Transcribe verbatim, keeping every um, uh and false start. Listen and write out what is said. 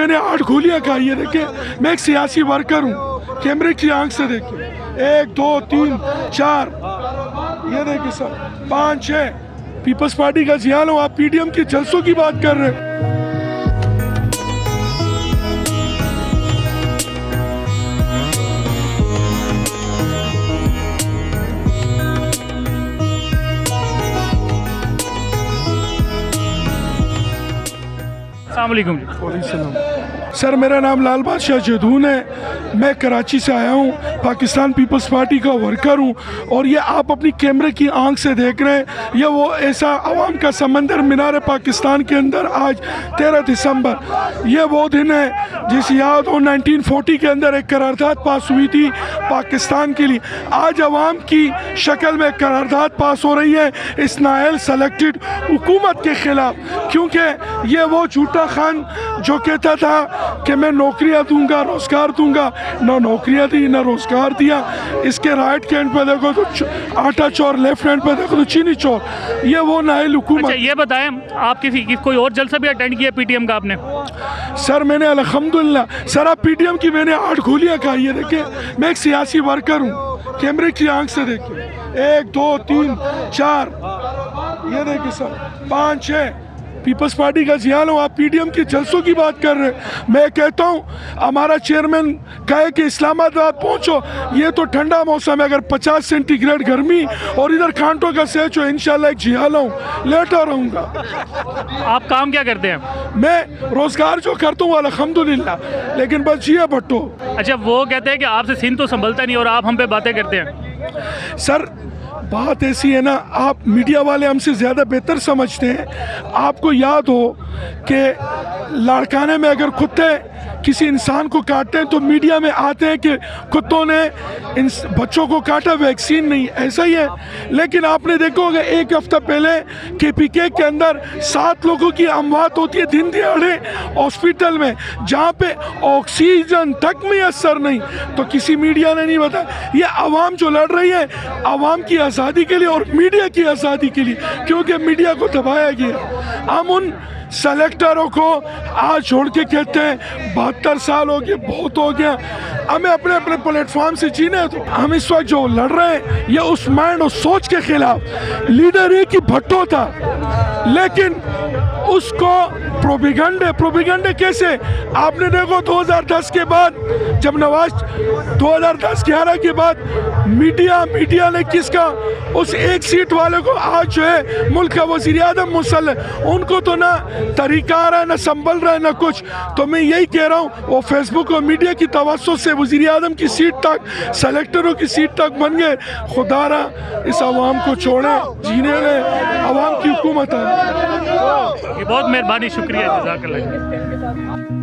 मैंने आठ गोलियां खाई है। देखे मैं एक सियासी वर्कर हूँ, कैमरे की आंख से देखिए, एक दो तीन चार, ये देखिए सर पाँच छः। पीपल्स पार्टी का जियाल हो, आप पीडीएम के जलसों की बात कर रहे हैं। सर मेरा नाम लाल बादशाह जदून है, मैं कराची से आया हूँ, पाकिस्तान पीपल्स पार्टी का वर्कर हूँ। और ये आप अपनी कैमरे की आंख से देख रहे हैं, ये वो ऐसा आवाम का समंदर मीनार-ए-पाकिस्तान के अंदर आज तेरह दिसंबर, ये वो दिन है जिस याद और उन्नीस सौ चालीस के अंदर एक करारदाद पास हुई थी पाकिस्तान के लिए। आज आवाम की शक्ल में करारदाद पास हो रही है इस नाइल सेलेक्टेड हुकूमत के ख़िलाफ़, क्योंकि ये वो झूठा खान जो कहता था कि मैं नौकरियां दूंगा, रोज़गार दूंगा, ना नौकरियां दी ना रोज़गार दिया। इसके राइट हैंड पे देखो तो आटा चोर, लेफ्ट हैंड पे देखो तो चीनी चोर, ये वो नाइल हुकूमत। अच्छा ये बताएं, आप किसी कोई और जलसा भी अटेंड किया पीटीएम का आपने? सर मैंने अल्हम्दुलिल्लाह, सर आप पीटीएम की मैंने आठ गोलियां खाई है। देखे मैं एक सियासी वर्कर हूँ, कैमरे की आंख से देखिए, एक दो तीन चार, ये देखिए सर पाँच छः। पीपल्स पार्टी का जियाल हो, आप पीडीएम के जलसों की बात कर रहे हैं। मैं कहता हूँ हमारा चेयरमैन कहे कि इस्लामाबाद पहुँचो, ये तो ठंडा मौसम है, अगर पचास सेंटीग्रेड गर्मी और इधर खांटों का सेच हो, इंशाल्लाह एक जियाल हूँ, लेटा रहूँगा। आप काम क्या करते हैं? मैं रोज़गार जो करता हूँ अल्हम्दुलिल्लाह, लेकिन बस जिया भट्टो। अच्छा वो कहते हैं कि आपसे सिंध तो संभलता नहीं और आप हम पे बातें करते हैं। सर बात ऐसी है ना, आप मीडिया वाले हमसे ज़्यादा बेहतर समझते हैं। आपको याद हो कि लाड़काने में अगर कुत्ते किसी इंसान को काटते हैं तो मीडिया में आते हैं कि कुत्तों ने इन बच्चों को काटा, वैक्सीन नहीं, ऐसा ही है। लेकिन आपने देखो अगर एक हफ्ता पहले केपीके के अंदर सात लोगों की अमवात होती है दिन दिहाड़े हॉस्पिटल में, जहाँ पे ऑक्सीजन तक मैसर नहीं, तो किसी मीडिया ने नहीं बताया। ये आवाम जो लड़ रही है आवाम की आज़ादी के लिए और मीडिया की आज़ादी के लिए, क्योंकि मीडिया को दबाया गया। हम उन सेलेक्टरों को आज छोड़ के कहते हैं बहत्तर साल हो गए, बहुत हो गया, हमें अपने अपने प्लेटफॉर्म से जीने। तो हम इस वक्त जो लड़ रहे हैं ये उस माइंड और सोच के खिलाफ। लीडर एक ही भट्टो था, लेकिन उसको प्रोपिगंडे प्रोपिगंडे कैसे, आपने देखो दो हज़ार दस के बाद, जब नवाज दो हज़ार दस ग्यारह के बाद मीडिया मीडिया ने किसका, उस एक सीट वाले को आज जो है मुल्क का वजीर आजम मुसल, उनको तो ना तरीका आ रहा है, ना संभल रहा है, ना कुछ। तो मैं यही कह रहा हूँ वो फेसबुक और मीडिया की तवज्जो से वजीर आजम की सीट तक, सेलेक्टरों की सीट तक बन गए। खुदा रा इस आवाम को छोड़े, जीने में आवाम की हुकूमत है। ये बहुत मेहरबानी, शुक्रिया, जज़ाकल्लाह।